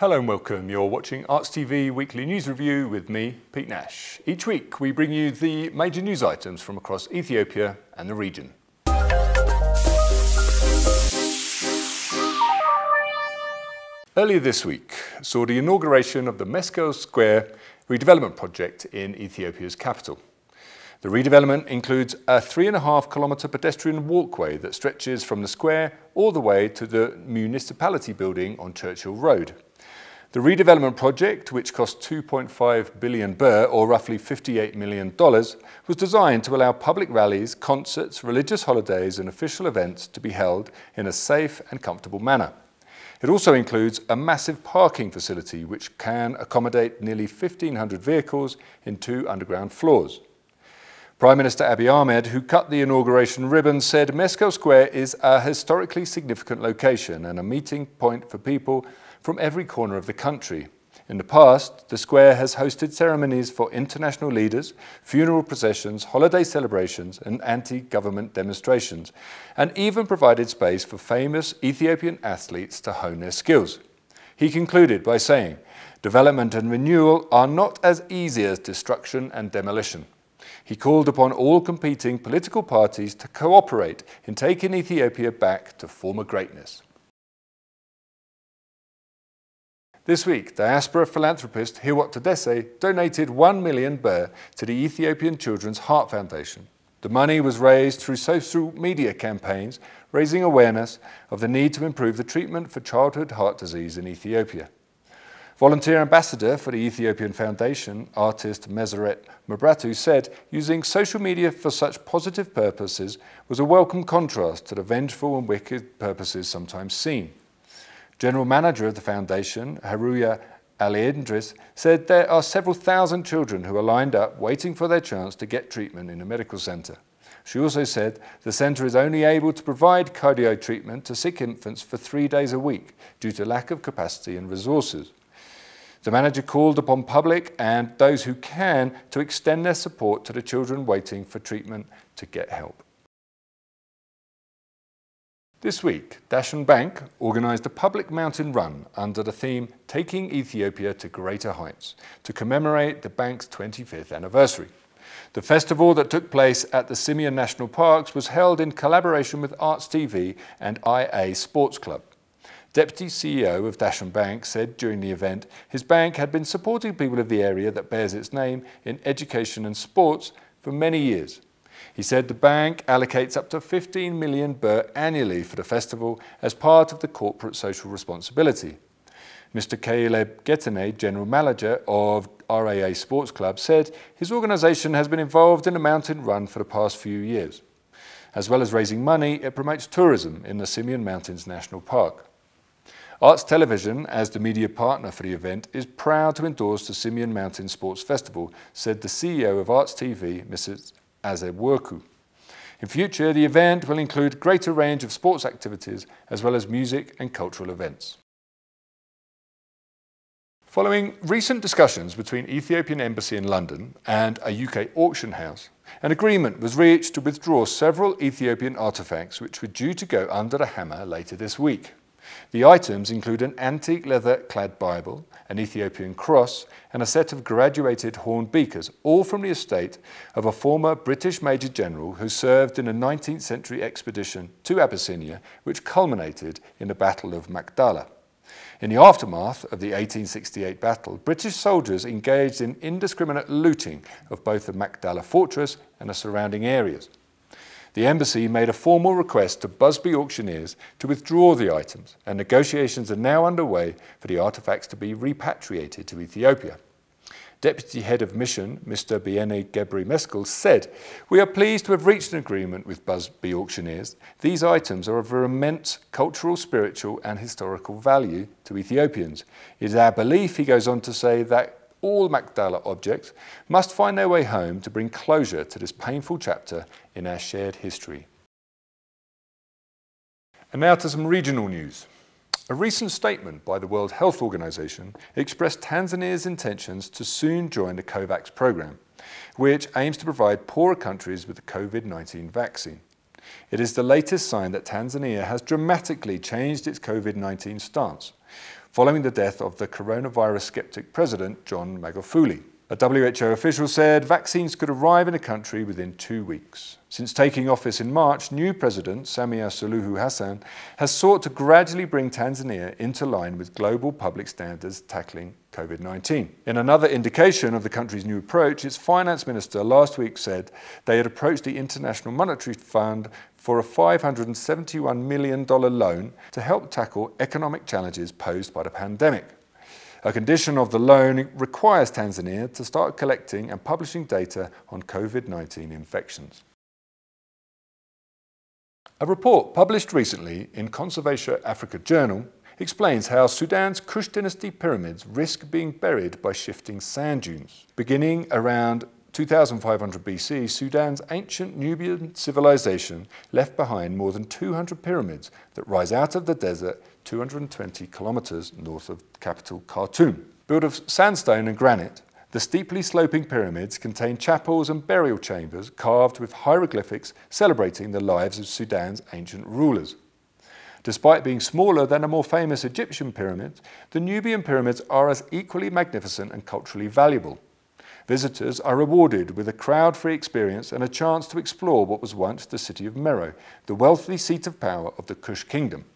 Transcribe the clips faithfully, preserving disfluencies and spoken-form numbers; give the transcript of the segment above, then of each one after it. Hello and welcome. You're watching Arts T V Weekly News Review with me, Pete Nash. Each week we bring you the major news items from across Ethiopia and the region. Earlier this week saw the inauguration of the Meskel Square redevelopment project in Ethiopia's capital. The redevelopment includes a three and a half kilometre pedestrian walkway that stretches from the square all the way to the municipality building on Churchill Road. The redevelopment project, which cost two point five billion birr, or roughly fifty-eight million dollars, was designed to allow public rallies, concerts, religious holidays and official events to be held in a safe and comfortable manner. It also includes a massive parking facility which can accommodate nearly fifteen hundred vehicles in two underground floors. Prime Minister Abiy Ahmed, who cut the inauguration ribbon, said Meskel Square is a historically significant location and a meeting point for people from every corner of the country. In the past, the square has hosted ceremonies for international leaders, funeral processions, holiday celebrations and anti-government demonstrations, and even provided space for famous Ethiopian athletes to hone their skills. He concluded by saying, "Development and renewal are not as easy as destruction and demolition." He called upon all competing political parties to cooperate in taking Ethiopia back to former greatness. This week, diaspora philanthropist Hewot Tedesse donated one million birr to the Ethiopian Children's Heart Foundation. The money was raised through social media campaigns, raising awareness of the need to improve the treatment for childhood heart disease in Ethiopia. Volunteer ambassador for the Ethiopian Foundation, artist Meseret Mabratu, said using social media for such positive purposes was a welcome contrast to the vengeful and wicked purposes sometimes seen. General Manager of the Foundation, Haruya Aliendris, said there are several thousand children who are lined up waiting for their chance to get treatment in a medical centre. She also said the centre is only able to provide cardio treatment to sick infants for three days a week due to lack of capacity and resources. The manager called upon public and those who can to extend their support to the children waiting for treatment to get help. This week, Dashen Bank organised a public mountain run under the theme Taking Ethiopia to Greater Heights to commemorate the bank's twenty-fifth anniversary. The festival that took place at the Simien National Parks was held in collaboration with Arts T V and I A Sports Club. Deputy C E O of Dashen Bank said during the event his bank had been supporting people of the area that bears its name in education and sports for many years. He said the bank allocates up to fifteen million birr annually for the festival as part of the corporate social responsibility. Mister Caleb Getane, General Manager of R A A Sports Club, said his organisation has been involved in a mountain run for the past few years. As well as raising money, it promotes tourism in the Simien Mountains National Park. Arts Television, as the media partner for the event, is proud to endorse the Simien Mountain Sports Festival, said the C E O of Arts T V, Missus Azeworku. In future, the event will include a greater range of sports activities as well as music and cultural events. Following recent discussions between Ethiopian Embassy in London and a U K auction house, an agreement was reached to withdraw several Ethiopian artefacts which were due to go under the hammer later this week. The items include an antique leather-clad Bible, an Ethiopian cross and a set of graduated horn beakers, all from the estate of a former British Major General who served in a nineteenth century expedition to Abyssinia which culminated in the Battle of Magdala. In the aftermath of the eighteen sixty-eight battle, British soldiers engaged in indiscriminate looting of both the Magdala fortress and the surrounding areas. The embassy made a formal request to Busby auctioneers to withdraw the items, and negotiations are now underway for the artefacts to be repatriated to Ethiopia. Deputy Head of Mission, Mister Biene Gebre Meskel, said, "We are pleased to have reached an agreement with Busby auctioneers. These items are of immense cultural, spiritual and historical value to Ethiopians. It is our belief," he goes on to say, "that all Magdala objects must find their way home to bring closure to this painful chapter in our shared history." And now to some regional news. A recent statement by the World Health Organization expressed Tanzania's intentions to soon join the COVAX program, which aims to provide poorer countries with the COVID nineteen vaccine. It is the latest sign that Tanzania has dramatically changed its COVID nineteen stance. following the death of the coronavirus skeptic president, John Magufuli. A W H O official said vaccines could arrive in a country within two weeks. Since taking office in March, new President Samia Suluhu Hassan has sought to gradually bring Tanzania into line with global public standards tackling COVID nineteen. In another indication of the country's new approach, its finance minister last week said they had approached the International Monetary Fund for a five hundred seventy-one million dollars loan to help tackle economic challenges posed by the pandemic. A condition of the loan requires Tanzania to start collecting and publishing data on COVID nineteen infections. A report published recently in Conservation Africa Journal explains how Sudan's Kush Dynasty pyramids risk being buried by shifting sand dunes. Beginning around two thousand five hundred B C, Sudan's ancient Nubian civilization left behind more than two hundred pyramids that rise out of the desert two hundred twenty kilometers north of capital Khartoum. Built of sandstone and granite, the steeply sloping pyramids contain chapels and burial chambers carved with hieroglyphics celebrating the lives of Sudan's ancient rulers. Despite being smaller than the more famous Egyptian pyramids, the Nubian pyramids are as equally magnificent and culturally valuable. Visitors are rewarded with a crowd-free experience and a chance to explore what was once the city of Meroe, the wealthy seat of power of the Kush kingdom.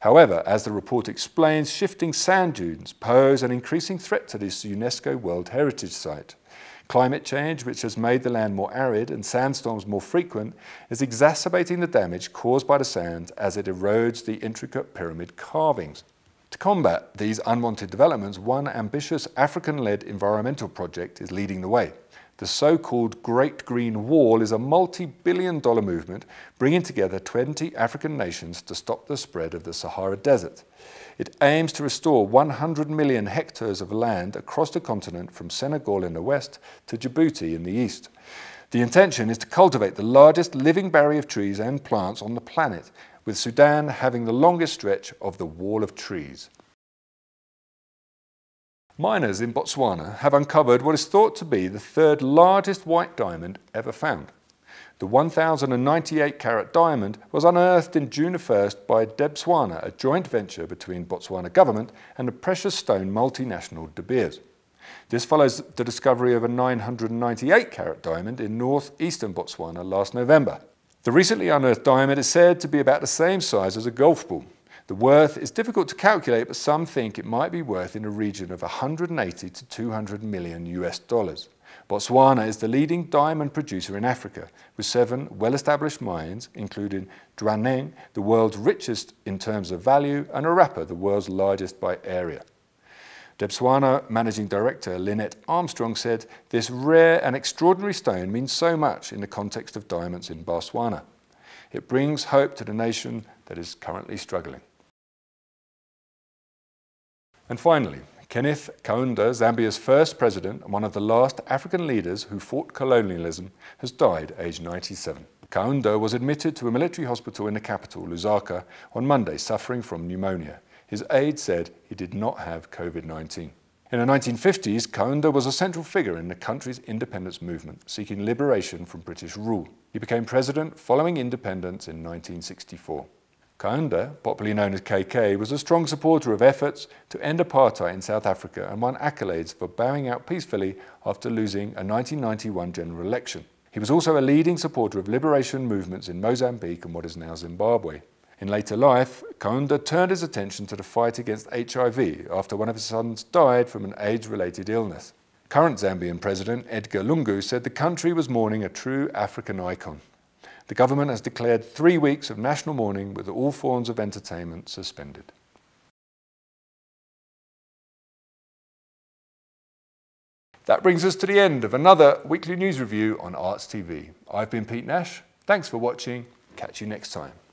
However, as the report explains, shifting sand dunes pose an increasing threat to this UNESCO World Heritage Site. Climate change, which has made the land more arid and sandstorms more frequent, is exacerbating the damage caused by the sand as it erodes the intricate pyramid carvings. To combat these unwanted developments, one ambitious African-led environmental project is leading the way. The so-called Great Green Wall is a multi-billion dollar movement bringing together twenty African nations to stop the spread of the Sahara Desert. It aims to restore one hundred million hectares of land across the continent from Senegal in the west to Djibouti in the east. The intention is to cultivate the largest living barrier of trees and plants on the planet, with Sudan having the longest stretch of the Wall of Trees. Miners in Botswana have uncovered what is thought to be the third largest white diamond ever found. The one thousand ninety-eight carat diamond was unearthed in June first by Debswana, a joint venture between Botswana government and the precious stone multinational De Beers. This follows the discovery of a nine hundred ninety-eight carat diamond in northeastern Botswana last November. The recently unearthed diamond is said to be about the same size as a golf ball. The worth is difficult to calculate, but some think it might be worth in a region of one hundred eighty to two hundred million US dollars. Botswana is the leading diamond producer in Africa, with seven well-established mines, including Dwaneng, the world's richest in terms of value, and Orapa, the world's largest by area. Debswana Managing Director Lynette Armstrong said, "This rare and extraordinary stone means so much in the context of diamonds in Botswana. It brings hope to the nation that is currently struggling." And finally, Kenneth Kaunda, Zambia's first president and one of the last African leaders who fought colonialism, has died aged ninety-seven. Kaunda was admitted to a military hospital in the capital, Lusaka, on Monday, suffering from pneumonia. His aide said he did not have COVID nineteen. In the nineteen fifties, Kaunda was a central figure in the country's independence movement, seeking liberation from British rule. He became president following independence in nineteen sixty-four. Kaunda, popularly known as K K, was a strong supporter of efforts to end apartheid in South Africa and won accolades for bowing out peacefully after losing a nineteen ninety-one general election. He was also a leading supporter of liberation movements in Mozambique and what is now Zimbabwe. In later life, Kaunda turned his attention to the fight against H I V after one of his sons died from an AIDS-related illness. Current Zambian president Edgar Lungu said the country was mourning a true African icon. The government has declared three weeks of national mourning with all forms of entertainment suspended. That brings us to the end of another weekly news review on Arts T V. I've been Pete Nash. Thanks for watching. Catch you next time.